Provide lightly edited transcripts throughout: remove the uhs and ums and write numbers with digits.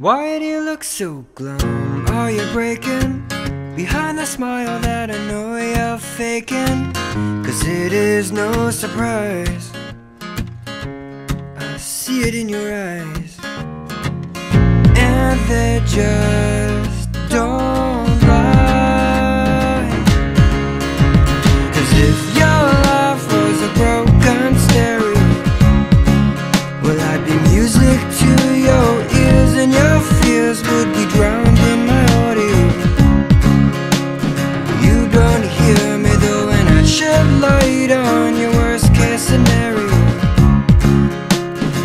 Why do you look so glum? Are you breaking behind the smile that I know you're faking? 'Cause it is no surprise, I see it in your eyes. And they just don't lie. 'Cause if your life was a broken stereo, well, I'd be music to your ears, and your fears would be drowned in my audio. You don't hear me though, and I shed light on your worst case scenario.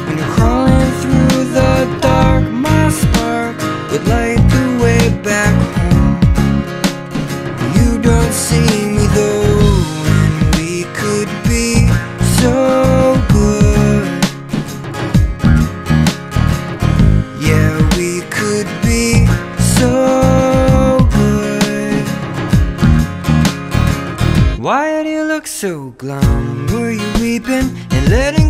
And crawling through the dark, my spark would light the way back home. You don't see me though, and we could be so good. Yeah, we could be so good. Why do you look so glum? Were you weeping and letting